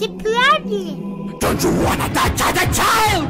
the problem. Don't you want to touch the child?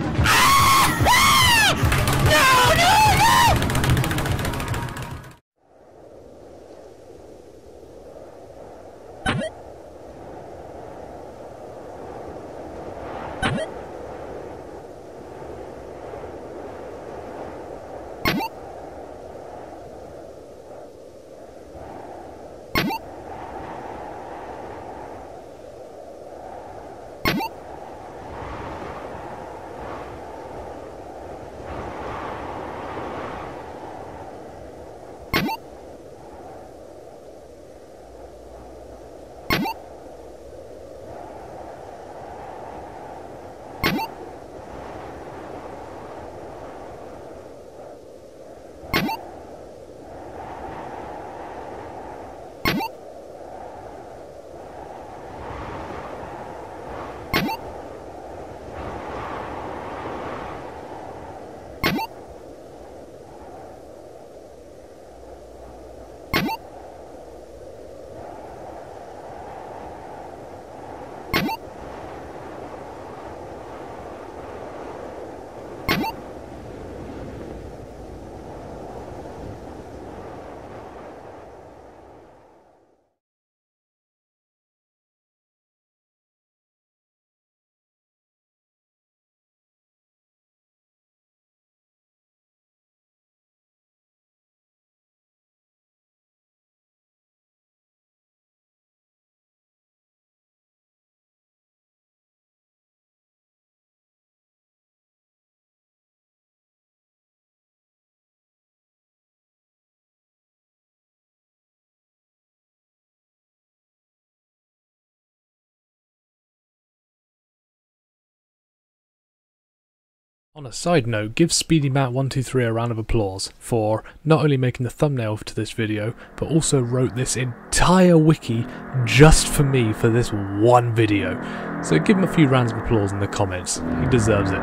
On a side note, give SpeedyMatt123 a round of applause for not only making the thumbnail to this video, but also wrote this entire wiki just for me for this one video. So give him a few rounds of applause in the comments, he deserves it.